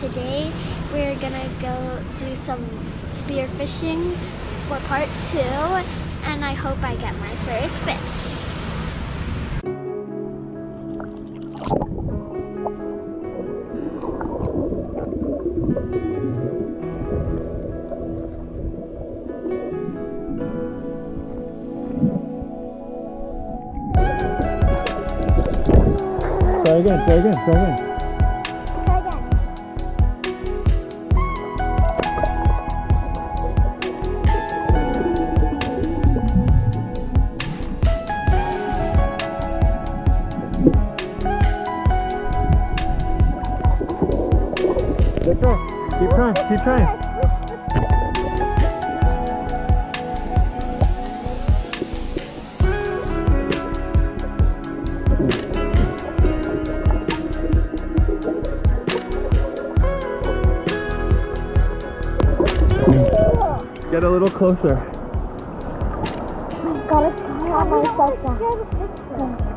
today we're gonna go do some spear fishing for part 2, and I hope I get my first fish. Try again. Keep trying. Get a little closer. I gotta calm myself down.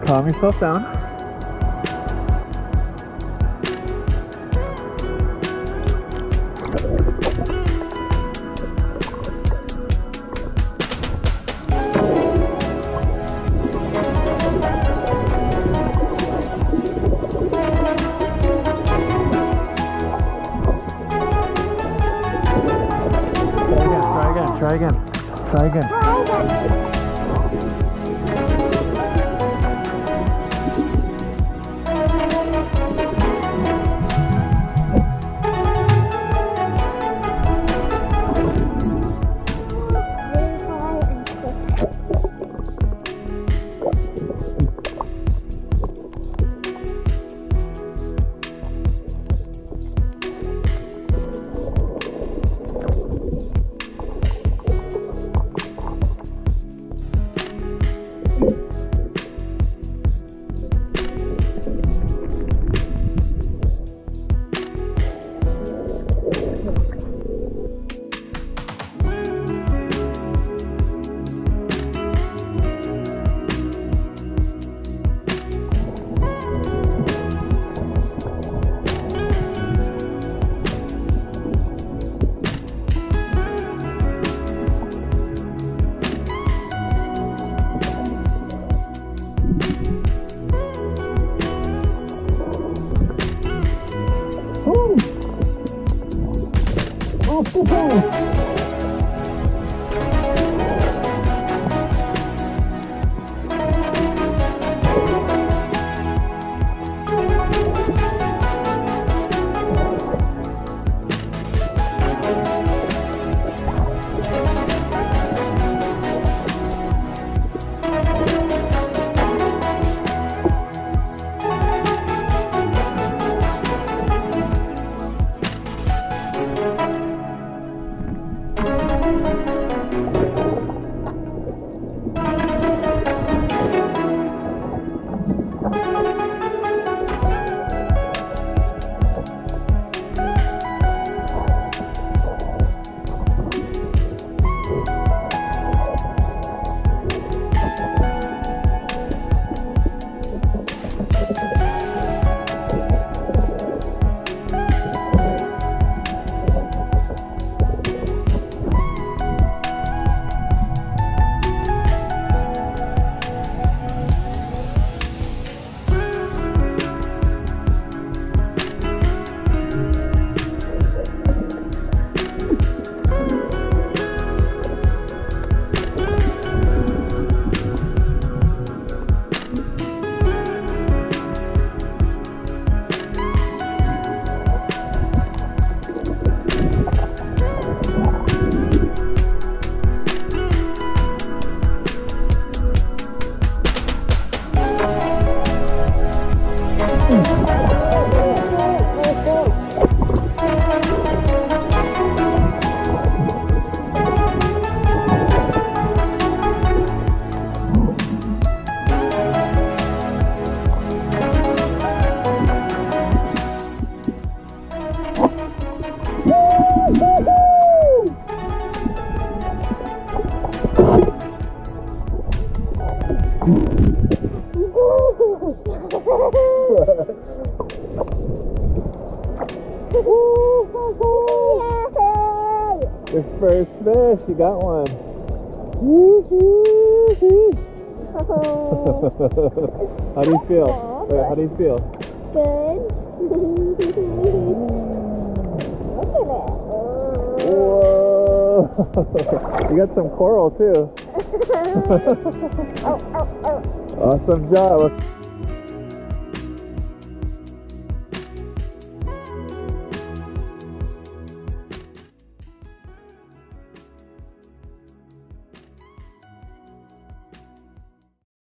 Calm yourself down. Try again. Your first fish, you got one. How do you feel? Wait, how do you feel? Good. Look at it. Whoa! You got some coral too. Awesome job.